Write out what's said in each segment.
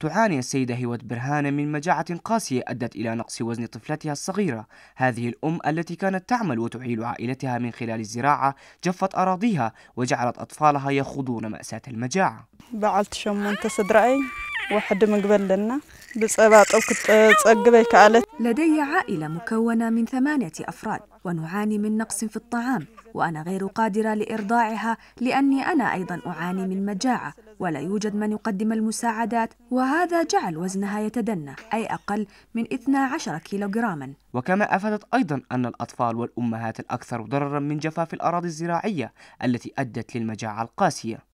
تعاني السيدة هوت برهان من مجاعة قاسية أدت إلى نقص وزن طفلتها الصغيرة. هذه الأم التي كانت تعمل وتعيل عائلتها من خلال الزراعة جفت أراضيها وجعلت أطفالها يخوضون مأساة المجاعة. بعلت شمون تصدرعي وحد من قبل لنا لدي عائلة مكونة من 8 أفراد ونعاني من نقص في الطعام، وأنا غير قادرة لإرضاعها لأني أنا أيضا أعاني من مجاعة ولا يوجد من يقدم المساعدات، وهذا جعل وزنها يتدنى أي أقل من 12 كيلوغراما. وكما أفادت أيضا أن الأطفال والأمهات الأكثر ضررا من جفاف الأراضي الزراعية التي أدت للمجاعة القاسية.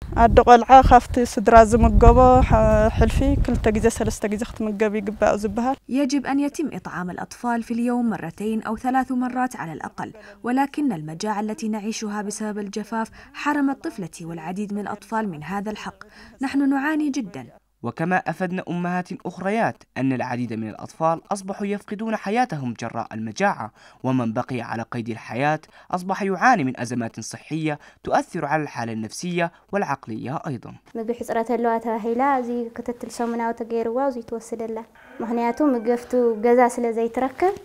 يجب أن يتم إطعام الأطفال في اليوم 2 أو 3 مرات على الأقل، ولكن المجاعة التي نعيشها بسبب الجفاف حرمت طفلتي والعديد من الأطفال من هذا الحق. نحن نعاني جدا. وكما أفدنا أمهات أخريات أن العديد من الأطفال أصبحوا يفقدون حياتهم جراء المجاعة، ومن بقي على قيد الحياة أصبح يعاني من أزمات صحية تؤثر على الحالة النفسية والعقلية أيضا.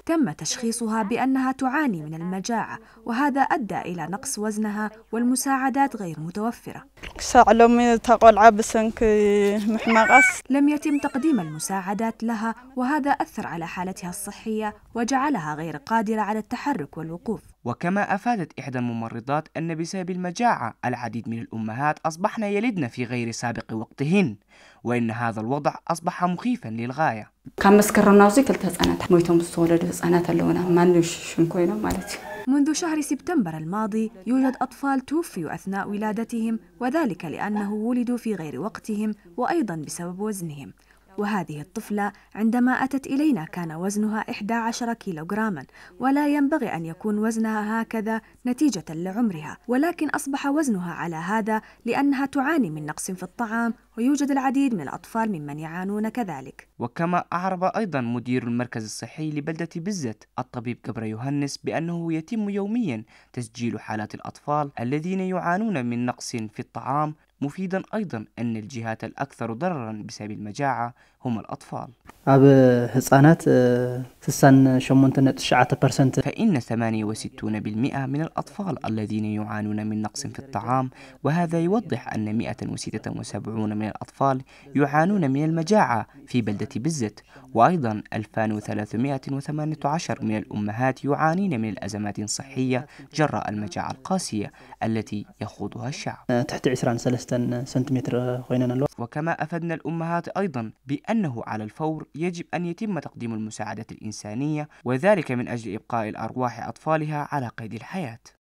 تم تشخيصها بأنها تعاني من المجاعة، وهذا أدى إلى نقص وزنها والمساعدات غير متوفرة. لم يتم تقديم المساعدات لها، وهذا أثر على حالتها الصحية وجعلها غير قادرة على التحرك والوقوف. وكما أفادت إحدى الممرضات أن بسبب المجاعة العديد من الأمهات أصبحن يلدن في غير سابق وقتهن، وإن هذا الوضع أصبح مخيفا للغاية. منذ شهر سبتمبر الماضي يوجد أطفال توفوا أثناء ولادتهم، وذلك لأنه ولدوا في غير وقتهم وأيضا بسبب وزنهم. وهذه الطفلة عندما أتت إلينا كان وزنها 11 كيلوغراما، ولا ينبغي أن يكون وزنها هكذا نتيجة لعمرها، ولكن أصبح وزنها على هذا لأنها تعاني من نقص في الطعام، ويوجد العديد من الأطفال ممن يعانون كذلك. وكما أعرب أيضا مدير المركز الصحي لبلدة بزت الطبيب جبر يوهنس بأنه يتم يوميا تسجيل حالات الأطفال الذين يعانون من نقص في الطعام، مفيدا أيضا أن الجهات الأكثر ضررا بسبب المجاعة هم الأطفال. فإن 68% من الأطفال الذين يعانون من نقص في الطعام، وهذا يوضح أن 176 من الأطفال يعانون من المجاعة في بلدة بزت، وأيضا 2318 من الأمهات يعانين من الأزمات الصحية جراء المجاعة القاسية التي يخوضها الشعب. تحت 20 سنتيمتر. وكما أفدنا الأمهات أيضا بأنه على الفور يجب أن يتم تقديم المساعدة الإنسانية، وذلك من أجل إبقاء الأرواح أطفالها على قيد الحياة.